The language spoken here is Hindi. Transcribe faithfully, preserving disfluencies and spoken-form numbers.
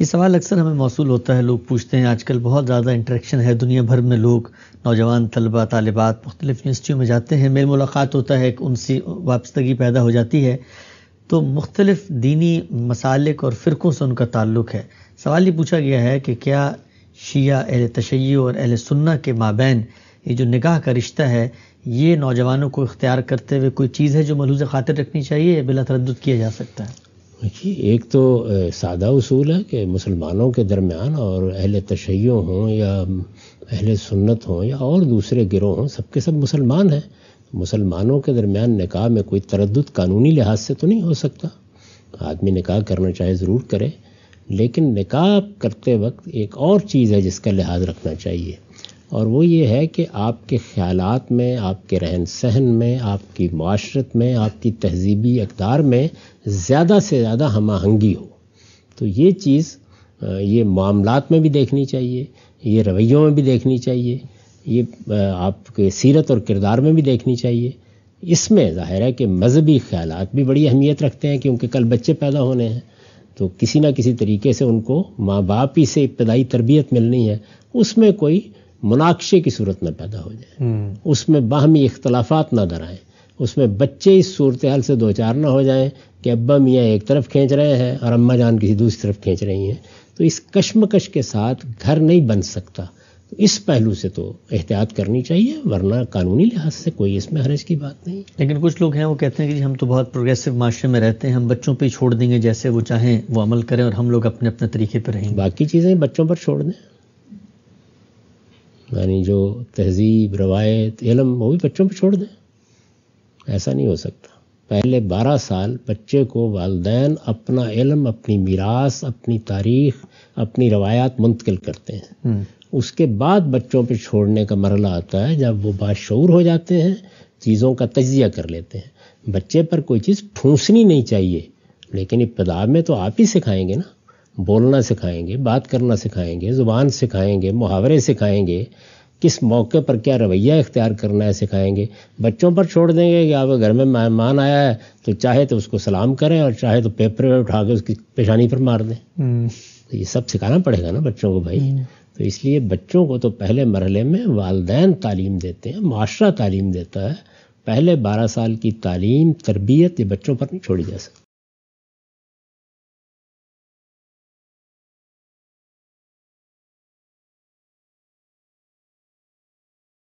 ये सवाल अक्सर हमें मौसूल होता है, लोग पूछते हैं। आजकल बहुत ज़्यादा इंटरेक्शन है, दुनिया भर में लोग, नौजवान तलबा तालिबात मुख्तलिफ़ यूनिवर्सिटियों में जाते हैं, मेल मुलाकात होता है, एक उनसी वाबस्तगी पैदा हो जाती है। तो मुख्तलिफ़ दीनी मसालिक और फ़िरक़ों से उनका ताल्लुक़ है। सवाल ये पूछा गया है कि क्या शिया अहले तशय्युअ और अहले सुन्ना के माबैन ये जो निकाह का रिश्ता है, ये नौजवानों को इख्तियार करते हुए कोई चीज़ है जो मलहूज़ ख़ातिर रखनी चाहिए, बिला तरद्दुद किया जा सकता है? देखिए, एक तो सादा उसूल है कि मुसलमानों के दरमियान और अहले तशय्युअ हों या अहले सुन्नत हों या और दूसरे गिरोह हों, सबके सब मुसलमान हैं। मुसलमानों के दरमियान निकाह में कोई तरद्दुद कानूनी लिहाज से तो नहीं हो सकता। आदमी निकाह करना चाहे ज़रूर करे, लेकिन निकाह करते वक्त एक और चीज़ है जिसका लिहाज रखना चाहिए, और वो ये है कि आपके ख्यालात में, आपके रहन सहन में, आपकी माशरत में, आपकी तहजीबी अक़दार में ज़्यादा से ज़्यादा हम आहंगी हो। तो ये चीज़ ये मामलात में भी देखनी चाहिए, ये रवैयों में भी देखनी चाहिए, ये आपके सीरत और किरदार में भी देखनी चाहिए। इसमें ज़ाहिर है कि मजहबी ख्यालात भी बड़ी अहमियत रखते हैं, क्योंकि कल बच्चे पैदा होने हैं तो किसी न किसी तरीके से उनको माँ बाप ही से इब्तदाई तरबियत मिलनी है। उसमें कोई मुनाक़शे की सूरत ना पैदा हो जाए, उसमें बाहमी इख्तलाफात ना दराएँ, उसमें बच्चे इस सूरत हाल से दो चार ना हो जाएं कि अब्बा मियाँ एक तरफ खींच रहे हैं और अम्मा जान किसी दूसरी तरफ खींच रही हैं। तो इस कशमकश के साथ घर नहीं बन सकता। तो इस पहलू से तो एहतियात करनी चाहिए, वरना कानूनी लिहाज से कोई इसमें हरज की बात नहीं। लेकिन कुछ लोग हैं, वो कहते हैं कि हम तो बहुत प्रोग्रेसिव माशरे में रहते हैं, हम बच्चों पर छोड़ देंगे, जैसे वो चाहें वो अमल करें और हम लोग अपने अपने तरीके पर रहेंगे, बाकी चीज़ें बच्चों पर छोड़ दें। यानी जो तहजीब, रवायत, इल्म, वो भी बच्चों पर छोड़ दें। ऐसा नहीं हो सकता। पहले बारह साल बच्चे को वालदैन अपना इल्म, अपनी मीरास, अपनी तारीख, अपनी रवायात मुंतकिल करते हैं। उसके बाद बच्चों पर छोड़ने का मरला आता है जब वो बाशऊर हो जाते हैं, चीज़ों का तजिया कर लेते हैं। बच्चे पर कोई चीज़ ठूंसनी नहीं चाहिए, लेकिन इब्तिदा में तो आप ही सिखाएंगे ना, बोलना सिखाएंगे, बात करना सिखाएंगे, ज़ुबान सिखाएंगे, मुहावरे सिखाएंगे, किस मौके पर क्या रवैया इख्तियार करना है सिखाएंगे। बच्चों पर छोड़ देंगे कि अब घर में मेहमान आया है तो चाहे तो उसको सलाम करें और चाहे तो पेपर में उठा के उसकी पेशानी पर मार दें। तो ये सब सिखाना पड़ेगा ना बच्चों को भाई। तो इसलिए बच्चों को तो पहले मरहले में वालदैन तालीम देते हैं, माशरा तालीम देता है। पहले बारह साल की तालीम, तरबियत ये बच्चों पर नहीं छोड़ी जा सकती।